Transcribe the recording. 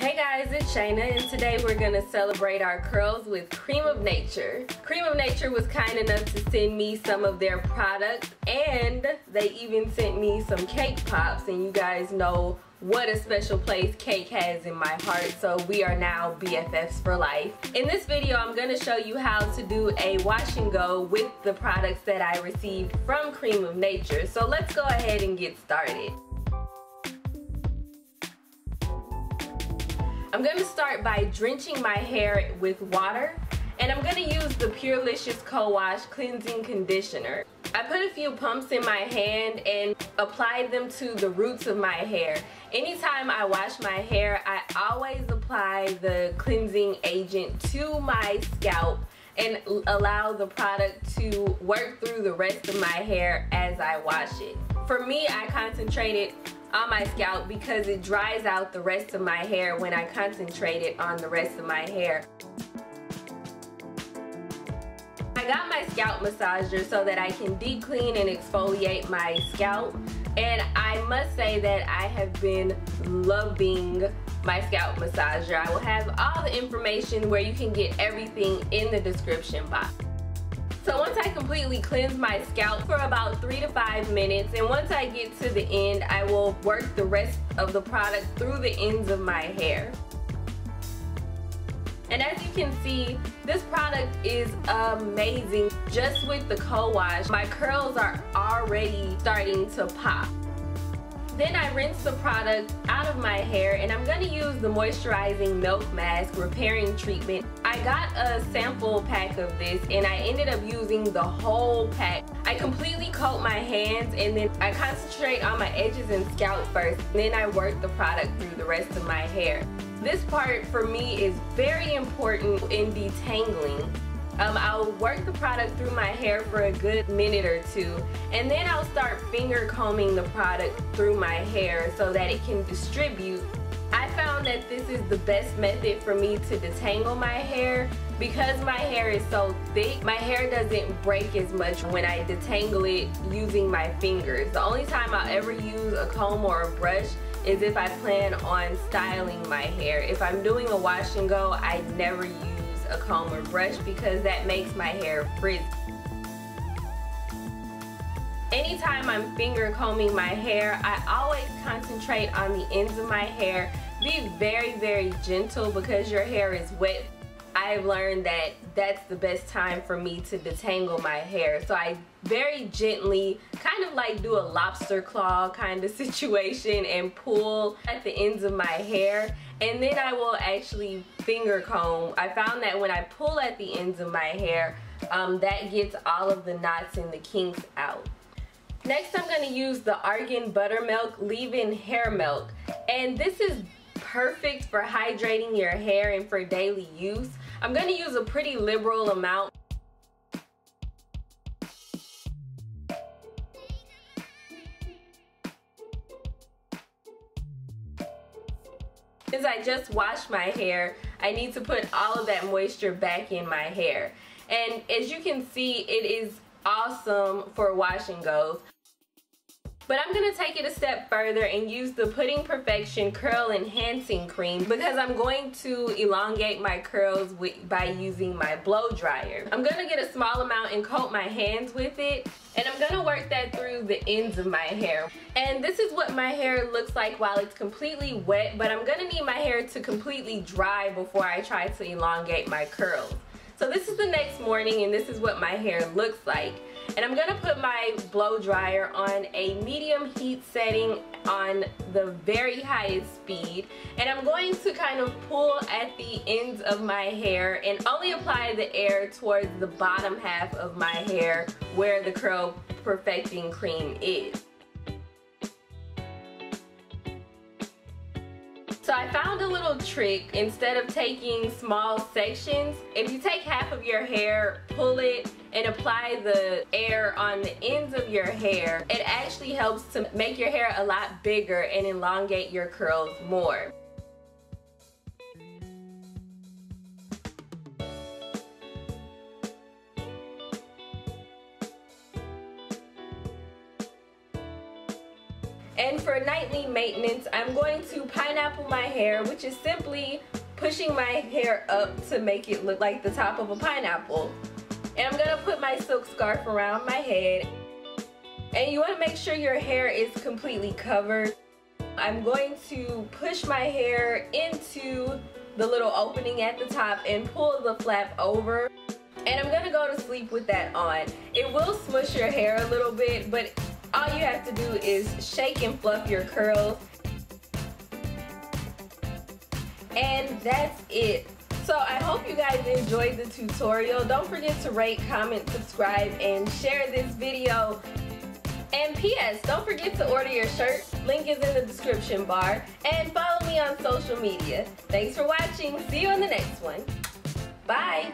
Hey guys, it's Shayna, and today we're gonna celebrate our curls with Cream of Nature. Cream of Nature was kind enough to send me some of their products, and they even sent me some cake pops, and you guys know what a special place cake has in my heart, so we are now BFFs for life. In this video, I'm gonna show you how to do a wash and go with the products that I received from Cream of Nature, so let's go ahead and get started. I'm going to start by drenching my hair with water, and I'm going to use the Purelicious Co-Wash Cleansing Conditioner. I put a few pumps in my hand and applied them to the roots of my hair. Anytime I wash my hair, I always apply the cleansing agent to my scalp and allow the product to work through the rest of my hair as I wash it. For me, I concentrated on my scalp because it dries out the rest of my hair when I concentrate it on the rest of my hair. I got my scalp massager so that I can de-clean and exfoliate my scalp, and I must say that I have been loving my scalp massager. I will have all the information where you can get everything in the description box. So once I completely cleanse my scalp for about 3 to 5 minutes, and once I get to the end, I will work the rest of the product through the ends of my hair. And as you can see, this product is amazing. Just with the co-wash, my curls are already starting to pop. Then I rinse the product out of my hair, and I'm going to use the Moisturizing Milk Mask Repairing Treatment. I got a sample pack of this, and I ended up using the whole pack. I completely coat my hands, and then I concentrate on my edges and scalp first. Then I work the product through the rest of my hair. This part for me is very important in detangling. I'll work the product through my hair for a good minute or two, and then I'll start finger combing the product through my hair so that it can distribute. I found that this is the best method for me to detangle my hair because my hair is so thick. My hair doesn't break as much when I detangle it using my fingers. The only time I'll ever use a comb or a brush is if I plan on styling my hair. If I'm doing a wash and go, I never use a comb or brush because that makes my hair frizzy. Anytime I'm finger combing my hair, I always concentrate on the ends of my hair. Be very, very gentle because your hair is wet. I've learned that that's the best time for me to detangle my hair. So I very gently, kind of like do a lobster claw kind of situation, and pull at the ends of my hair. And then I will actually finger comb. I found that when I pull at the ends of my hair, that gets all of the knots and the kinks out. Next, I'm going to use the Argan Buttermilk Leave-In Hair Milk. And this is perfect for hydrating your hair and for daily use. I'm going to use a pretty liberal amount. Since I just washed my hair, I need to put all of that moisture back in my hair. And as you can see, it is awesome for wash and goes. But I'm going to take it a step further and use the Pudding Perfection Curl Enhancing Cream because I'm going to elongate my curls by using my blow dryer. I'm going to get a small amount and coat my hands with it, and I'm going to work that through the ends of my hair. And this is what my hair looks like while it's completely wet, but I'm going to need my hair to completely dry before I try to elongate my curls. So this is the next morning, and this is what my hair looks like. And I'm gonna put my blow dryer on a medium heat setting on the very highest speed. And I'm going to kind of pull at the ends of my hair and only apply the air towards the bottom half of my hair where the curl perfecting cream is. So I found a little trick. Instead of taking small sections, if you take half of your hair, pull it, and apply the air on the ends of your hair, it actually helps to make your hair a lot bigger and elongate your curls more. And for night lightly maintenance, I'm going to pineapple my hair, which is simply pushing my hair up to make it look like the top of a pineapple. And I'm going to put my silk scarf around my head. And you want to make sure your hair is completely covered. I'm going to push my hair into the little opening at the top and pull the flap over. And I'm going to go to sleep with that on. It will smush your hair a little bit, but all you have to do is shake and fluff your curls. And that's it. So I hope you guys enjoyed the tutorial. Don't forget to rate, comment, subscribe, and share this video. And P.S. don't forget to order your shirt. Link is in the description bar. And follow me on social media. Thanks for watching. See you in the next one. Bye.